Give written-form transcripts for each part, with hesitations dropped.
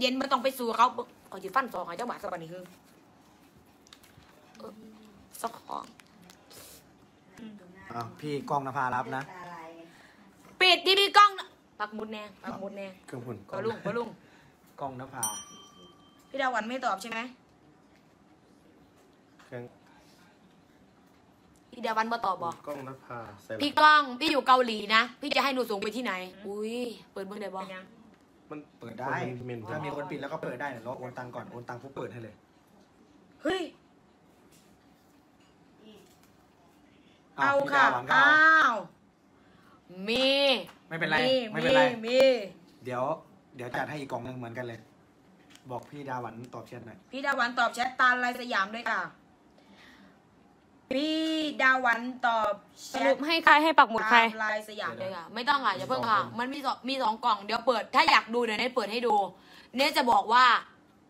เย็นมันต้องไปสู่เขาเอาจีฟันสองไงเจ้าหมาสักวันนี้คือสักของพี่กล้องนภารับนะปิดที่พี่กล้องปักมุดแน่ปักมุดแน่เครื่องหุ่นก็ลุงก็ลุงกล้องนภาพี่ดาววันไม่ตอบใช่ไหมพี่ดาววันมาตอบบอกกล้องนภาพี่กล้องพี่อยู่เกาหลีนะพี่จะให้หนูส่งไปที่ไหนอุ้ยเปิดเบอร์ไหนบอกมันเปิดได้ถ้ามีคนปิดแล้วก็เปิดได้เราโอนตังก่อนโอนตังพวกเปิดให้เลยเฮ้ยเอาค่ะอ้าวมีไม่เป็นไรไม่เป็นไรมีเดี๋ยวจัดให้อีกกล่องนึงเหมือนกันเลยบอกพี่ดาวันตอบแชทหน่อยพี่ดาวันตอบแชทตาลายสยามเลยค่ะพี่ดาวันตอบสรุปให้ใครให้ปักหมุดใครลายสยามเลยค่ะไม่ต้องค่ะอย่าเพิ่งค่ะมันมีสองกล่องเดี๋ยวเปิดถ้าอยากดูเดี๋ยวเนทเปิดให้ดูเนทจะบอกว่า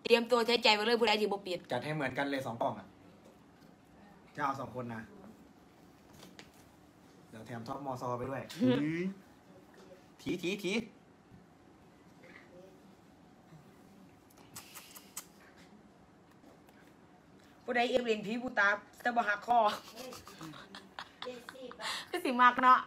เตรียมตัวใช้ใจไปเรื่อยผู้ใดที่บ่เปลี่ยนจัดให้เหมือนกันเลยสองกล่องอ่ะจะเอาสองคนนะเดี๋ยวแถมท็อปมอซอไปด้วยถีผู้ใดเอฟเรนพี่ผู้ตาจะบหักคอก็สิมากเนาะ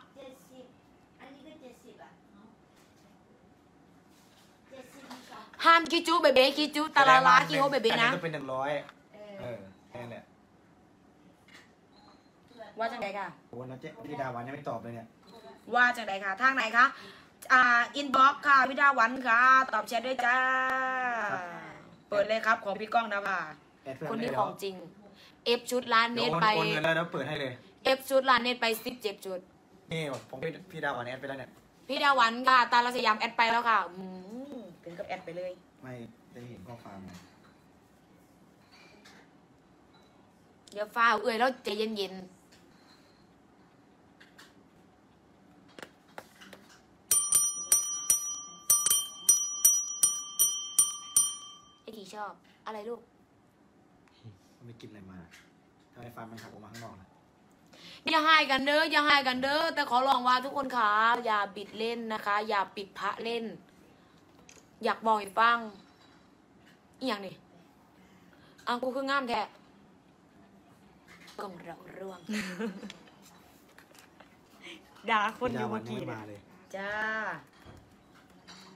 ห้ามกิจูเบเบกิจูตาลาลากิโฮเบเบนะจะเป็น100แค่นั้นแหละว่าจังไดค่ะวันนี้วิดาวันยังไม่ตอบเลยเนี่ยว่าจังไดค่ะทางไหนคะอินบ็อกซ์ค่ะวิดาวันค่ะตอบแชทด้วยจ้าเปิดเลยครับของพี่ก้องนะค่ะคนนี้ของจริงเอฟชุดร้านเนตไปโอนเงินแล้วนะเปิดให้เลยเอฟชุดร้านเนตไป17ชุดนี่ผมพี่ดาวันแอดไปแล้วเนี่ยพี่ดาวันค่ะตาลาสยามแอดไปแล้วค่ะถึงกับแอดไปเลยไม่ได้เห็นข้อความเดี๋ยวฟ้าเอื่อยแล้วใจเย็นๆชอบอะไรลูกไม่กินอะไรมาทำไมฟันมันหักออกมาข้างนอกเลยอย่าให้กันเด้ออย่าให้กันเด้อแต่ขอร้องว่าทุกคนค่ะอย่าบิดเล่นนะคะอย่าปิดพระเล่นอยากบอกอีกบ้างอีกอย่างนี่อังกูคืองามแท้กล่องเราร่วงด่าคนอยู่เมื่อกี้เลยจ้า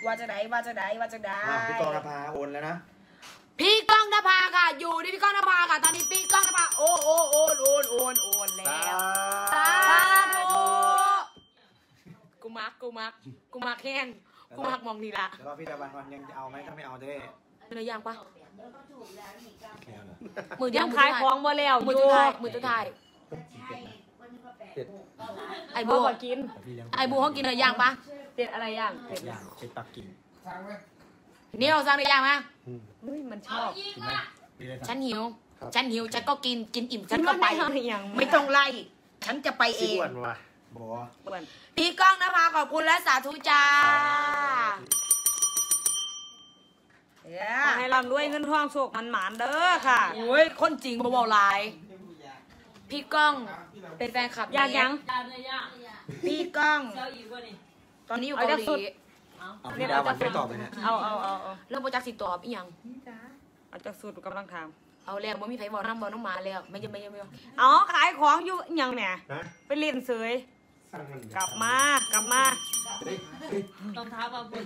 ว่าจะได้ว่าจะได้ว่าจะได้พี่กองนภาโอนแล้วนะพี่กองนภาค่ะอยู่ที่พี่กองนภาค่ะตอนนี้พี่กองนภาโอนแล้วตาโตกูมักแห้งกูมักมองนี่ละแล้วพี่ตะวันวันยังจะเอาไหมถ้าไม่เอาจะได้เนื้อย่างปะมือย่างขายของมาแล้วมือจะถ่ายไอ้บูเขากินเนื้อย่างปะเด็ดอะไรย่างเด็ดย่างเด็ดปักกิ่งนี่เราสั่งเนื้อย่างมามันชอบฉันหิวฉันก็กินอิ่มฉันก็ไปไม่ต้องไล่ฉันจะไปเองพี่ก้องนภาขอบคุณและสาธุจ้าให้ร่ำรวยเงินทองโชคมันหมานเด้อค่ะโอ้ยคนจริงบ่บ่ลายพี่ก้องเป็นแฟนคลับยังพี่ก้องตอนนี้อยู่เกาหลีพี่ดาวันไม่ตอบเลยนะเอาเรื่องโปรเจกต์สิตอบอีกยังเอาจากสูตรกำลังทำเอาแล้วว่ามีไผ่บอลน้ำบอลน้องมาแล้วไม่ยอมอ๋อขายของอยู่ยังเนี่ยไปเล่นเสยกลับมา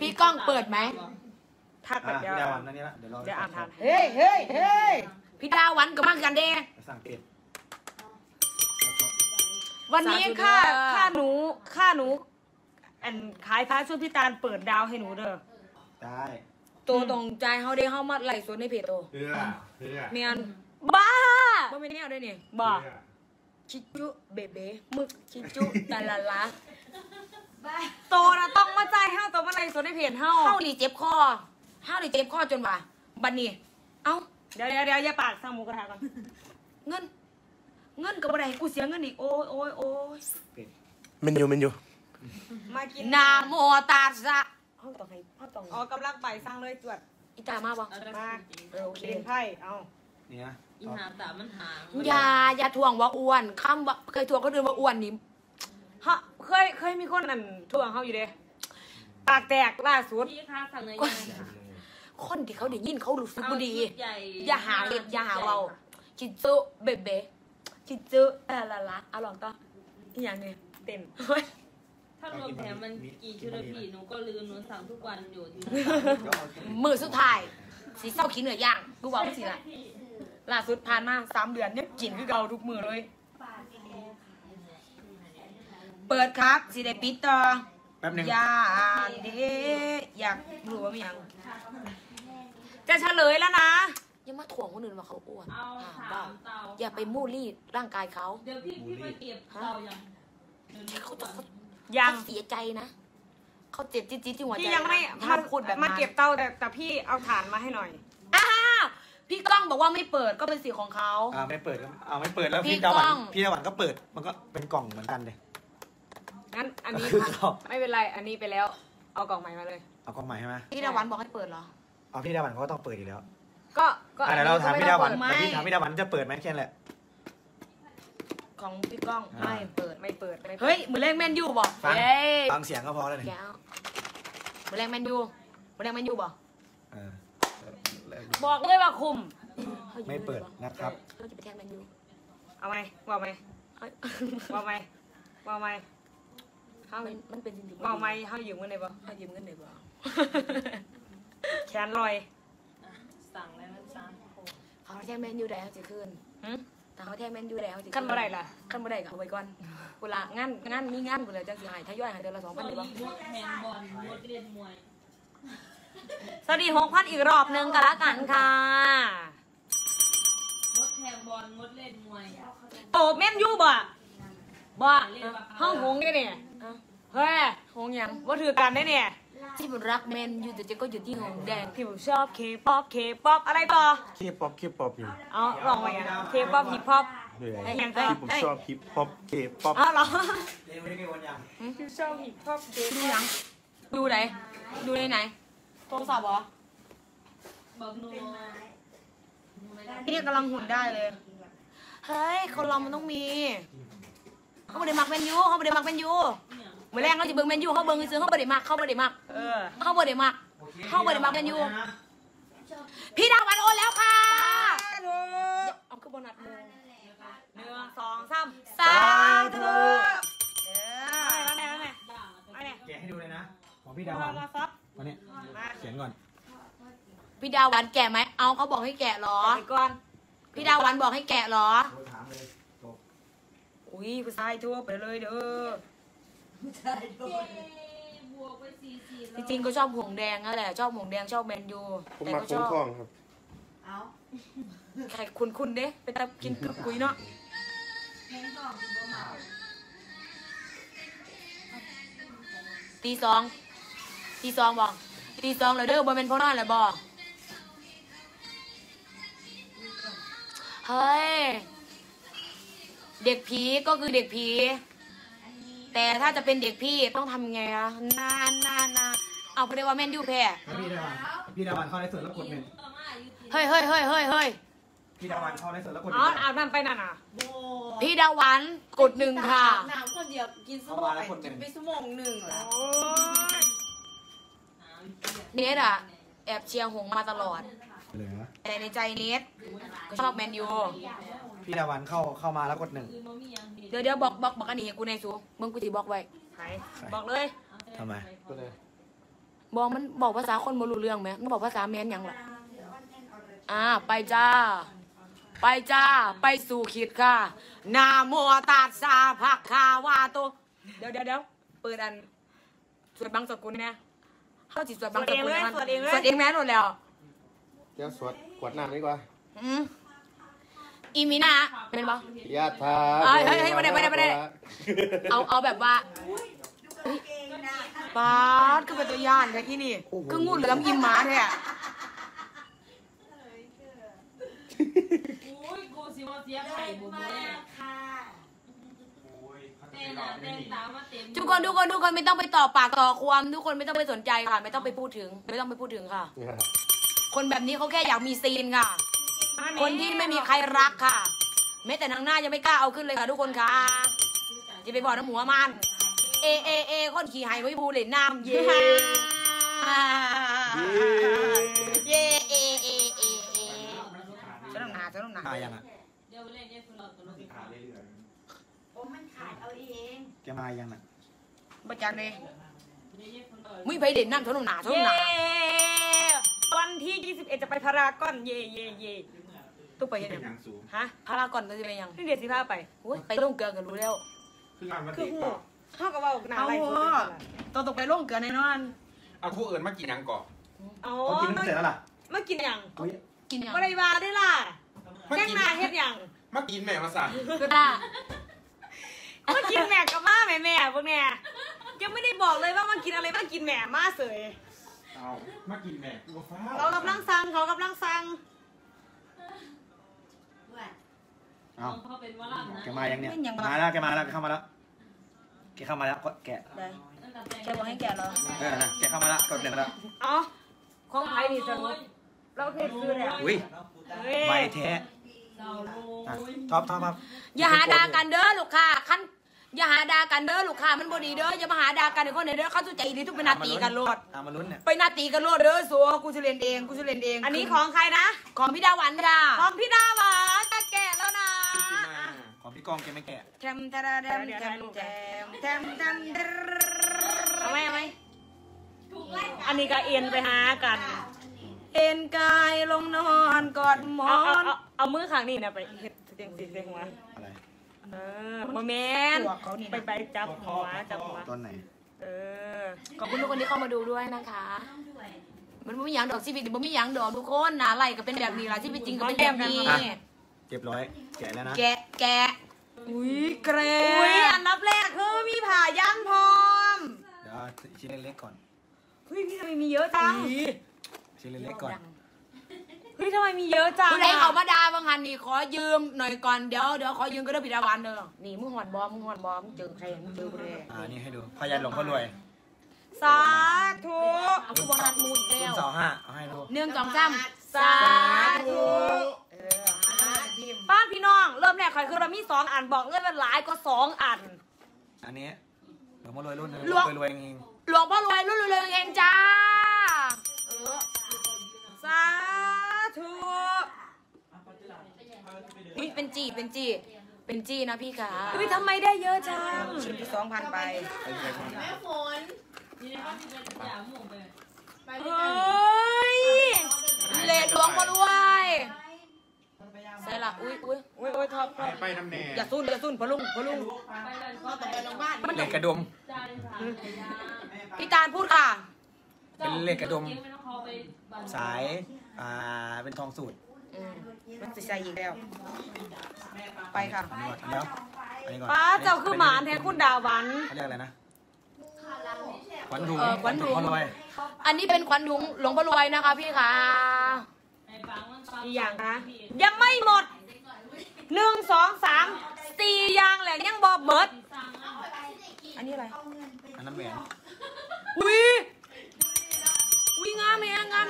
พี่ก้องเปิดไหมทักไปเดี๋ยวอ่านทันเฮ้ยพี่ดาวันกับมั่งกันเด้วันนี้ค่าหนูอันขายพ้าช่วยพี่ตาลเปิดดาวให้หนูเด้อได้ตัวตรงใจเขาได้เข้ามัดไหลสวนในเพจโตเมียนบ้าไม่ได้เอาได้เนี่ยบ้าชิจุเบเบมึกชิจุตาลาลาโตนะต้องมาใจเข้าตัวมาไหลสวนในเพจเข้าหลีเจ็บคอจนว่าบัดนี้เอ้าเดี๋ยวอย่าปากสั่งหมูกระทะก่อนเงินกับอะไรกูเสียเงินอีกโอ้ยมันอยู่มากินนาโมตาสะห้องต่ออ๋อกำลังไปสร้างเลยจวดอิตามาบอกมาเล่นไพ่เอาเนี่ยอิหาตามันหางอย่าทวงว่าอ้วนข้ามเคยทวงก็เดินว่าอ้วนนี่ฮะเคยมีคนนั่นทวงเขาอยู่เด้ปากแตกล่าสุด คนที่เขาได้ยินเขารู้สึกบุดีอย่าหาเด็ดอย่าหาเราจิจูเบเบจิจูละละเอาลองต่ออย่างนี้เต็มถ้ารวมแถมมันกี่ชุดละพี่หนูก็ลืมหนูสั่งทุกวันอยู่มือสุดท้ายสีเศร้าขี้เหนื่อยย่างกูบอกว่าสีอะไรล่าสุดผ่านมา3 เดือนเนี่ยกินคือเก่าทุกมือเลยเปิดครับสีได้ปิดต่ออยากดีอยากรู้ว่ามีอย่างจะเฉลยแล้วนะอย่ามาถ่วงคนอื่นว่าเขาอ้วนอย่าไปมูลี่ร่างกายเขาเดี๋ยวพี่ไปเก็บเรายังเสียใจนะเขาเจ็บจี๊ดจี๊ดหัวใจพี่ยังไม่มาขุดแบบมาเก็บเตาแต่พี่เอาถ่านมาให้หน่อยพี่ก้องบอกว่าไม่เปิดก็เป็นสีของเขาไม่เปิดก็เอาไม่เปิดแล้วพี่ตะวันก็เปิดมันก็เป็นกล่องเหมือนกันเลยงั้นอันนี้ไม่เป็นไรอันนี้ไปแล้วเอากล่องใหม่มาเลยเอากล่องใหม่ใช่ไหมพี่ดาวันบอกให้เปิดเหรอเอาพี่ดาวันเขาก็ต้องเปิดอีกแล้วก็อะไรเราถามพี่ดาวันจะเปิดไหมแค่นั้นแหละของพี่ก้องไม่เปิดเฮ้ยมือแรงแมนยูบอกฟังเสียงก็พอแล้วเนี่ยมือแรงแมนยูบอกเลยว่าคุมไม่เปิดนะครับเราจะไปแทงแมนยูเอาไหมว่าไหมมันเป็นจริงๆบ่ไม่เขายืมเงินได้บ่แขนลอยสั่งแล้วมันสั่งเขาแทงแมนยูได้เขาจะขึ้นแต่เขาแทงแมนยูได้เขาจะขึ้นเมื่อไรล่ะขึ้นเมื่อไรกับเอาไว้ก่อนเวลางั้นมีงั้นกูเลยจะหายทยอยหายเดือนละ2,000ได้บ่สวัสดี6,000อีกรอบนึงกันละกันค่ะงดแทงบอลงดเล่นมวยโตแมนยูบ่ห้องหงเนี่ยเฮ้ยหงยังว่าถือกันได้เนี่ยที่ผมรักแมนยูแต่เจ๊ก็อยู่ที่หงแดงที่ผมชอบเคป๊อปอะไรต่อเคป๊อปอยู่อ๋อลองไปกันเคป๊อปฮิปฮอปยังไงที่ผมชอบฮิปฮอปเคป๊อปอ๋อเหรอเร็วๆวันยังที่ชอบฮิปฮอปดูยังดูไหนโทรศัพท์เหรอบอกหนูนี่กำลังหุ่นได้เลยเฮ้ยคนเรามันต้องมีเขาไม่ได้มักแมนยูเมื่อแรกเราจะเบิ่งแมนยูเขาเบิ่งซื้อเขาไม่ได้มักแมนยูพี่ดาววันโอนแล้วค่ะเอาขึ้นโบนัสมือ1 2 3สาธุมาเนี่ยแกะให้ดูเลยนะของพี่ดาววันมาเนี่ยเขียนก่อนพี่ดาววันแกะไหมเอาเขาบอกให้แกะหรอพี่ดาววันบอกให้แกะหรออุ้ยผู้ชายทั่วไปเลยเด้อจริงๆก็ชอบหงแดงนั่นแหละชอบหงแดงชอบแมนยูผมมาคุ้มครองครับเอาใครคุณเด้ไปตะกินกึกกุยเนาะตี 2บอกตี 2เลยเด้อบ่เป็นพ่อหน้าเลยบอกเฮ้ยเด็กผีก็คือเด็กผีแต่ถ้าจะเป็นเด็กพี่ต้องทำไงคะนานเอาไปเลยว่าแมนยูแพ้พี่ดาวันเข้าได้ส่วนแล้วกดเมนเฮ้ยพี่ดาวันเข้าได้ส่วนแล้วกดอ๋อเอานั่นไปนั่นอ่ะพี่ดาวันกด1ค่ะน้ำคนเดียวกินสมองไปสมอง1เหรอเนทอ่ะแอบเชียร์หงมาตลอดแต่ในใจเนทชอบแมนยูพี่ดาวันเข้ามาแล้วกด1เดี๋ยวบอกอันนี้กูในซูมึงกูตีบอกไว้บอกเลยทำไมบอกมันบอกภาษาคนไม่รู้เรื่องไหมมันบอกภาษาแมนยังหรอไปจ้าไปสู่ขีดค่ะนาโมตัสสะภะคะวะโตเดี๋ยวเปิดอันสวดบังสกุลเนี่ยเข้าจิตสวดบังสกุลมันสวดเองแม่หมดแล้วเดี๋ยวสวดขวดน้ำดีกว่าอีมินาเป็นปะยาทาเฮ้ยไม่ได้เอาแบบว่าปาดก็เป็นตัวย่านแค่ที่นี่ก็งูเหลือมอิมมาแท้กูสิมาเสียไข่บุ๋มทุกคนไม่ต้องไปต่อปากต่อความทุกคนไม่ต้องไปสนใจค่ะไม่ต้องไปพูดถึงค่ะคนแบบนี้เขาแค่อยากมีซีนค่ะคนที่ไม่มีใครรักค่ะแม้แต่นางหน้ายังไม่กล้าเอาขึ้นเลยค่ะทุกคนค่ะจะไปบอกน้ำหัวมันเอคนขี่หายไว้บูเหล่น้ำเย่เย่ หนักขายยังอ่ะเดี๋ยวเล่นได้คุณเราตัวนี้ขายเรื่อยๆผมมันขายเอาเองแกมายังน่ะประจันเลยมึงไปเด่นนั่งถนนหนาถนนหนาวันที่21จะไปพารากอนเย่เย่เย่ตุ๊กไปยังฮะพารากอนตัวจะไปยังเดี๋ยวสิพาไปไปล่องเกลือกันรู้แล้วคือหัวเท่ากับว่าหนาอะไรตัวตกไปล่องเกลือแน่นอนเอาผู้อื่นมากินยังก่อนอ๋อกินเสร็จแล้วล่ะมากินยังกินยังอะไรบ้าได้ล่ะแกงนาเฮ็ดยังมากินแม่มาสั่งก็ได้มากินแม่กับม่าแม่พวกเนี่ยยังไม่ได้บอกเลยว่ามันกินอะไรมันกินแหม่มาเสยเอามากินแหม่กูฟ้าเรากำลังสั่งเขากำลังสั่งเอาแกมายังเนี่ยมาแล้วแกมาแล้วเข้ามาแล้วแกเข้ามาแล้วกดแกะแกบอกให้แกะเราแกเข้ามาแล้วกดแกะแล้วอ๋อของไทยนี่สนุกเราเคยซื้อเนี่ยอุ้ยใบแท้ท็อปท็อปครับอย่าหาด่ากันเด้อลูกค่ะขั้นอย่าหาด่ากันเด้อลูกค้ามันบ่ดีเด้ออย่ามาหาด่ากันในคนไหนเด้อเขาสุใจดีทุกไปนาตีกันโลดไปนาตีกันโลดเด้อสัวกูจะเรียนเองกูจะเรียนเองอันนี้ของใครนะของพี่ดาวันจ้าของพี่ดาวันจะแกะแล้วนะของพี่กองแกไม่แกะแทมแทมแทมแทมแทมแทมแทมเอาไหมเอาไหมอันนี้ก็เอ็นไปหากันเอ็นกายลงนอนกอดหมอนเอามือข้างนี้นะไปเสียงสีเสียงหัวอะไรโมเมนต์ไปจับหัวจับหัวตอนไหนขอบคุณทุกคนที่เข้ามาดูด้วยนะคะมันไม่มีอย่างดอกชีวิตมันไม่มีอย่างดอกทุกคนนะอะไรก็เป็นแบบนี้ละชีวิตจริงก็เป็นแบบนี้เก็บร้อยแกะแล้วนะแกะอุ้ยแกะอุ้ยอันดับแรกคือมีผ่าย่างพร้อมเดี๋ยวชิ้นเล็กๆก่อนเฮ้ยพี่ทำไมมีเยอะจังชิ้นเล็กๆก่อนเฮ้ยทำไมมีเยอะจังคุณได้เขามาดาบางฮันนี่ขอยืมหน่อยก่อนเดี๋ยวขอยืมก็ได้ปิดาวันเด้อนี่มึงหอนบอมมึงเจอใครมึงเจอกูเลยนี่ให้ดูพยัญชนะหลวงพ่อรวยสาธุกูบอลัดมูอีกแล้ว25เอาให้ดู1 2 3สาธุป้าพี่น้องเริ่มแรกใครคือเรามี2อันบอกเลยมันหลายก็2อันอันนี้หลวงพ่อรวยรุ่นรวยเองหลวงพ่อรวยรุ่นรวยเองจ้าสาธุเป็นจีนะพี่ขาพี่ทำไมได้เยอะจัง2,000ไปแม่ฝนเฮ้ยเลดหลวงมาด้วยใส่ละอุ้ยท็อปไปทำแน่อย่าซุ่นพะลุงมันเล็กกระดมพี่จานพูดค่ะเป็นเล็กกระดมสายเป็นทองสูตรมันจะใส่อีกแล้วไปค่ะป้าเจ้าคือหมานแทนคุณดาวันเขาเรียกอะไรนะขวัญถุงอันนี้เป็นขวัญถุงหลวงพ่อรวยนะคะพี่ค่ะอย่างนะยังไม่หมด1 2 3 4อย่างแหละยังบอบเบิร์ดอันนี้อะไรอันนั้นแหวนอุ้ยงามแหว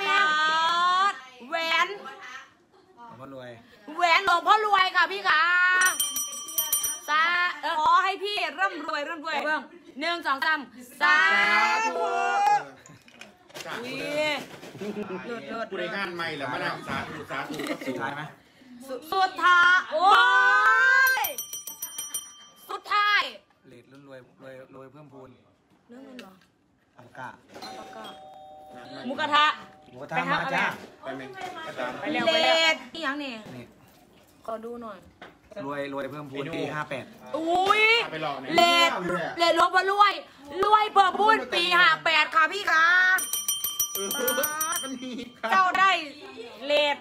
นหลวงพ่อรวยแหวนหลวงพ่อรวยค่ะพี่ค่ะสาขอให้พี่ร่ำรวยเบื้อง1 2 3สาธุหลุดกูได้งานใหม่แล้วมาดามสาธุสุดท้ายไหมสุดท้ายโอ้ยสุดท้ายเลดรวยเพิ่มพูนเรื่องอะไรหรออัลกาหมูกระทะมาจ้าไปเร็วนี่ยังเนี่ยขอดูหน่อยรวยเพิ่มพูนปี58อุ้ยเลดลบว่ารวยเพิ่มพูนปี58ค่ะพี่ค่ะเจ้าได้เลด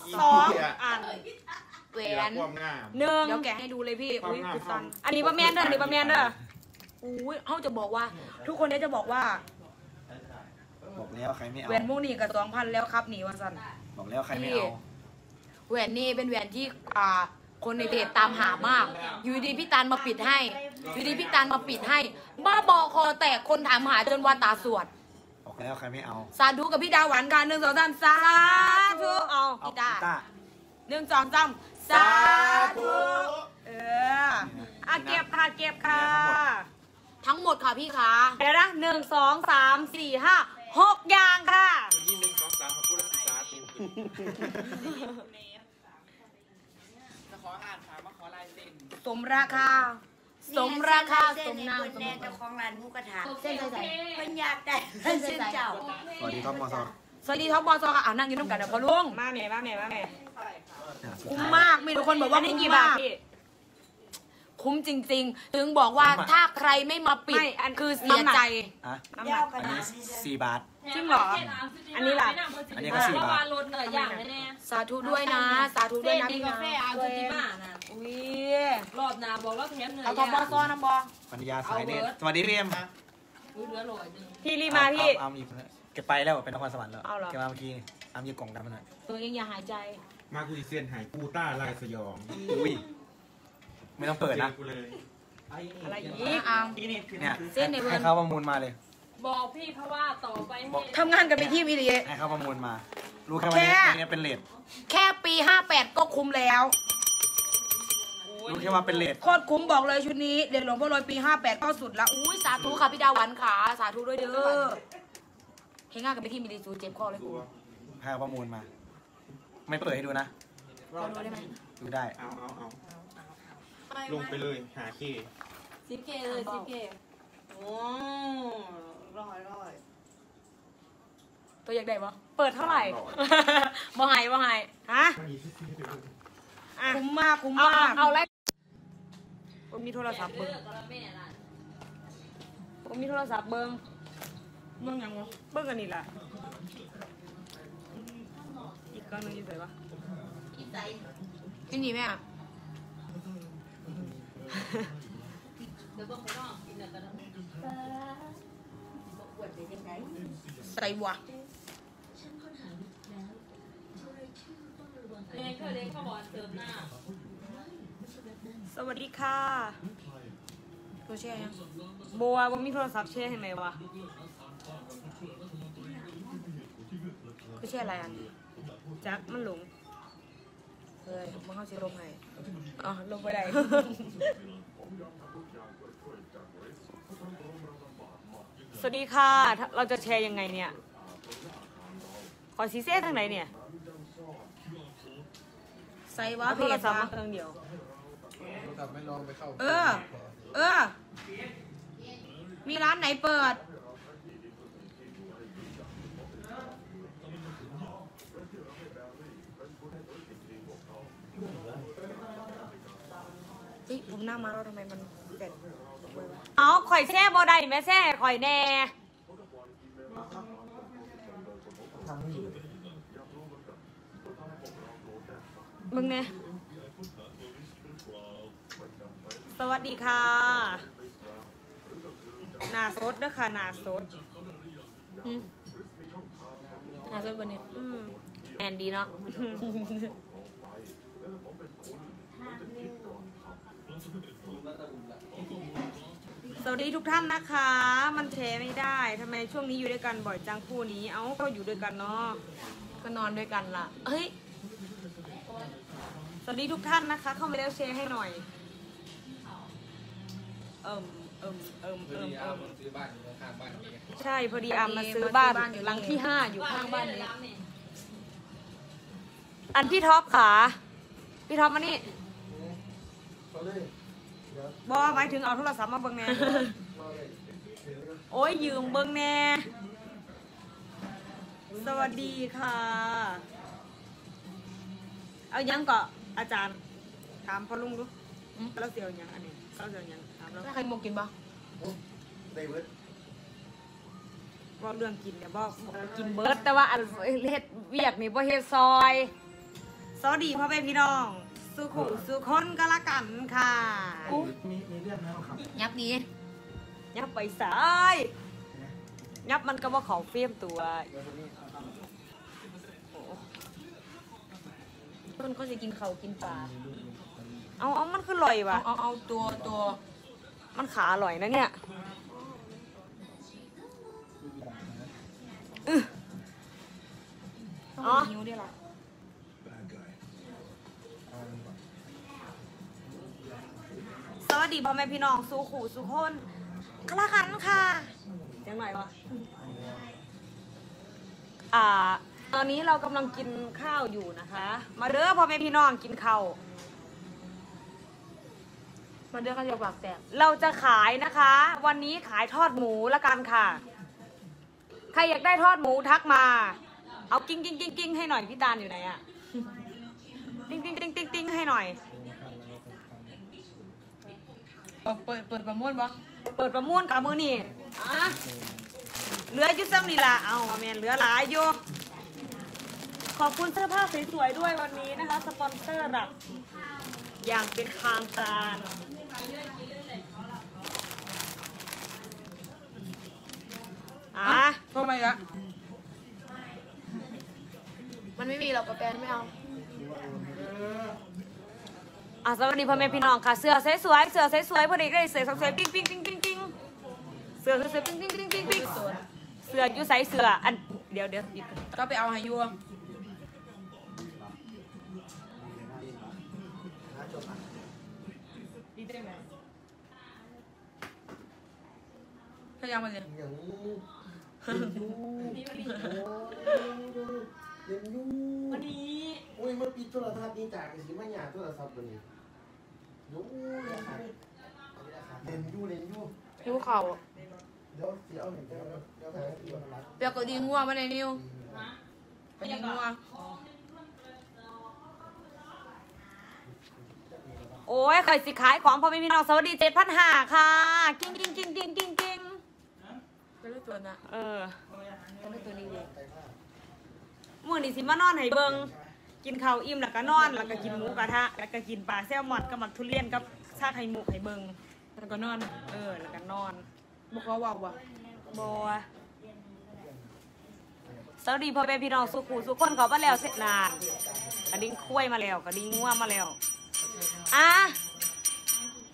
2อันแหวน1เดี๋ยวแกให้ดูเลยพี่อุ้ยอันนี้ประแมนเด้ออุ้ยเขาจะบอกว่าทุกคนเนี่ยจะบอกแล้วใครไม่เอาแหวนมุกนี่กับ2,000แล้วครับหนีวันสันบอกแล้วใครไม่เอาแหวนนี่เป็นแหวนที่คนในเพจตามหามากอยู่ดีพี่ตาลมาปิดให้บ้าบอคอแตกคนถามหาจนวันตาสวดบอกแล้วใครไม่เอาสาธุกับพี่ดาหวานกัน1 2 3สาธุเอาพี่ดา1 2 3สาธุเก็บค่ะทั้งหมดค่ะพี่ค่ะเดี๋ยวนะ1 2 3 4 5 6อย่างค่ะ องานถามมาขอลายเซ็นสมราคาสมราคาสมนามสมเจ้าของร้านหมูกระทะเส้นใส่เพิ่นอยากได้เส้นเจ้าสวัสดีท็อปบอสสวัสดีท็อปบอสค่ะนั่งอยู่น้ำกันเดี๋ยวพอลุงมาเมย์มาเมย์มาเมย์คุ้มมากมีทุกคนบอกว่าคุ้มมากคุ้มจริงๆถึงบอกว่าถ้าใครไม่มาปิดคือเสียใจอันนี้4 บาทจริงเหรออันนี้ล่ะอันนี้ก็4 บาทสาธุด้วยนะสาธุด้วยนะพี่นะอุ้ยรอบนาบอกแล้วแถมเนื้อเอาทอปบอสน้ำบอปัญญาสายเน็ตสวัสดีพี่เอ็มพี่รีมาพี่เก็บไปแล้วเป็นนครสวรรค์แล้วเก็บมาเมื่อกี้อ้ามยืดกล่องดำมาหน่อยตัวยังอย่าหายใจมากูอีเซียนหายกูต้าลายสยองอุ้ยไม่ต้องเปิดนะอะไรอย่างนี้อ้ามเนี่ยให้เขาประมูลมาเลยบอกพี่เพราะว่าต่อไปทำงานกันไปที่มิเรียให้เขาประมูลมารู้แค่วันนี้เป็นเลทแค่ปี58ก็คุ้มแล้วรู้แค่ว่าเป็นเลทโคตรคุ้มบอกเลยชุดนี้เดี๋ยวหลวงพ่อรวยปี58ก็สุดละอุ้ยสาธุค่ะพี่ดาวันขาสาธุด้วยเด้อเฮ้ยง่ายกันไปที่มิเรียจูเจ็บคอเลยให้เขาประมูลมาไม่เปิดให้ดูนะดูได้ไหมดูได้เอาลงไปเลยหาเค10K เลย10Kโอ้ร้อยตัวอยากได้ปะเปิดเท่าไหร่บ่หายฮะคุ้มมากเอาแล้วผมมีโทรศัพท์เบิ้งยังวะเบิ้งกันนี่ล่ะอีกก้อนนึงอีใส่ปะอีใส่ที่นี่แม่อะใส่วะสวัสดีค่ะตัวเช่ยังบัวมีโทรศัพท์เช่ให้ไหมวะคือเช่อะไรอันจักมันหลงเฮ้ยมันเข้าซีโร่ให้อ๋อลงไปได้สวัสดีค่ะเราจะแชร์ยังไงเนี่ยขอซีเซ่ทางไหนเนี่ยใส่วะเพจวะเครื่องเดียวเออมีร้านไหนเปิดผมหน้ามาเราทำไมมันเด็ดเอาข่อยแช่บอได้ไหมแช่ข่อยแน่มึงเนี่ยสวัสดีค่ะนาซดด้วยค่ะนาซดวันนี้แอนดีเนาะสวัสดีทุกท่านนะคะมันแชร์ไม่ได้ทำไมช่วงนี้อยู่ด้วยกันบ่อยจังคู่นี้เอ้าก็อยู่ด้วยกันเนาะก็นอนด้วยกันล่ะเฮ้ยสวัสดีทุกท่านนะคะเข้าไปแล้วแชร์ให้หน่อยใช่พอดีอามมาซื้อบ้านอยู่หลังที่5อยู่ข้างบ้านนี้อันพี่ท็อปขาพี่ท็อปมานี่บอหมายถึงเอาโทรศัพท์มาเบิ้งแน่โอ้ยยืมเบิ้งแน่สวัสดีค่ะเอายังเกาะอาจารย์ถามพ่อลุงดูเราเสียวยังอันนี้เราเสียวยังถามเราใครมองกินบ่ได้เบิร์ดบอกเรื่องกินเนี่ยบอกกินเบิร์ดแต่ว่าอันเฮ็ดเวียดมีบ่เฮ็ดซอยสวัสดีพ่อแม่พี่น้องสุขคนก็ละกันค่ะมีเรื่องแล้วครับยับนี้ยับไปสายยับมันก็ว่าเขาเฟี้ยมตัวคนก็จะกินเขากินปลาเอามันคืออร่อยว่ะเอาตัวมันขาอร่อยนะเนี่ยอ๋อสวัสดีพ่อแม่พี่น้องสู่ขู่สู่คนกระขันค่ะยังไงวะตอนนี้เรากำลังกินข้าวอยู่นะคะมาเด้อพ่อแม่พี่น้องกินข้าว มาเดือดข้าวเหนียวปากแตกเราจะขายนะคะวันนี้ขายทอดหมูละกันค่ะใครอยากได้ทอดหมูทักมาเอากิ้งกิ้งกิ้งกิ้งให้หน่อยพี่ตาลอยู่ไหนอะติ้งติ้งติ้งติ้งติ้งให้หน่อยเปิดประมุ่นบ่เปิดประมุ่นกับมือนี่อะเหลือยุ่งซ้ำนี่ละเอาแมนเหลือหลายโยขอบคุณเสื้อผ้าสวยๆด้วยวันนี้นะคะสปอนเซอร์หลักอย่างเป็นทางการอ่ะทำไมล่ะมันไม่มีหรอกกระแปนไม่เอาอ่ะสวัสดีพ่อแม่พี่น้องค่ะเสื้อสวยๆเสื้อสวยๆพอดีก็ได้เสื้อสวยๆปิ๊งปิ๊งปิ๊งปิ๊งปิ๊งเสื้อสวยๆปิ๊งปิ๊งปิ๊งปิ๊งปิ๊งเสื้อยูไซส์เสื้ออันเดี๋ยวก็ไปเอาให้ยูขยับมาเลยวันนี้โอ้ยมันปิดโทรศัพท์ดีจ้าคือสิมันหยาโทรศัพท์ตัวนี้ยูเล่นยูยูเข่าเดี๋ยวเสียเอาหนึ่งเดี๋ยวเดี๋ยวก็ดีงัวมาในนิวไปดีงัวโอ้ยใครสิขายของพอไม่มีน้องสวัสดี 7,500 ค่ะกิ้งกิ้งกิ้งกิ้งกิ้งกิ้งไม่รู้ตัวนะไม่รู้ตัวนี้เลยมื้อนี้สิมานอนให้เบิ่งกินข้าวอิ่มแล้วก็นอนแล้วก็กินหมูกระทะแล้วก็กินปลาแซลมอนกับหมักทุเรียนกับชาไข่มุกให้เบิ่งแล้วก็นอนแล้วก็นอนบ่ขอว่าบ่สวัสดีพ่อแม่พี่น้องสุขุสุขคนเขามาแล้วเสร็จนานกระดิ่งคุ้ยมาแล้วกระดิ่งง่วงมาแล้วอ่ะ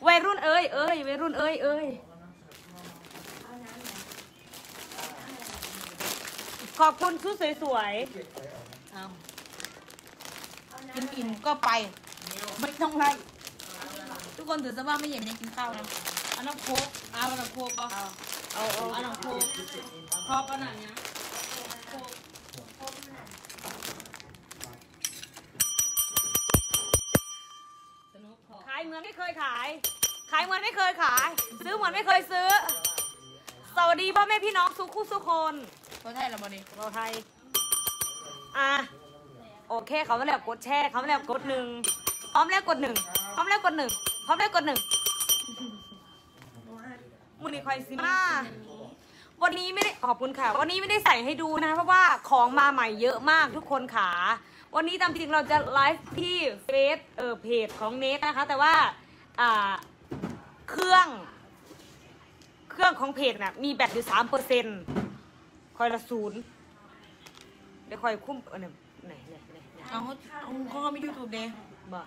วัยรุ่นเอ้ยวัยรุ่นเอ้ยขอบคุณชุดสวยๆเอากินอิ่มก็ไปไม่ต้องไล่ทุกคนถือซะว่าไม่เห็นยังกินข้าวนะอันน้ำโคกเอาอันน้ำโคกก็เอาอันน้ำโคกครอบขนาดนี้ขายเหมือนไม่เคยขายขายเหมือนไม่เคยขายซื้อเหมือนไม่เคยซื้อสวัสดีพ่อแม่พี่น้องสุขุสุขคนเราไทยเราบอนี่เราไทยอ่ะโอเคเขาแล้วกดแชร์เขาแล้วกดหนึ่งพร้อมแล้วกดหนึ่งพร้อมแล้วกดหนึ่งพร้อมแล้วกดหนึ่งมูนิคอยซิมาวันนี้ไม่ได้ขอบคุณค่ะวันนี้ไม่ได้ใส่ให้ดูนะเพราะว่าของมาใหม่เยอะมากทุกคนขาวันนี้ตามจริงเราจะไลฟ์ที่เฟซเพจของเนทนะคะแต่ว่าเครื่องของเพจน่ะมีแบตอยู่ 3%คอยละ0เดี๋ยวคอยคุ้มไหนเอาเขาไม่ยูทูบเดย์บ่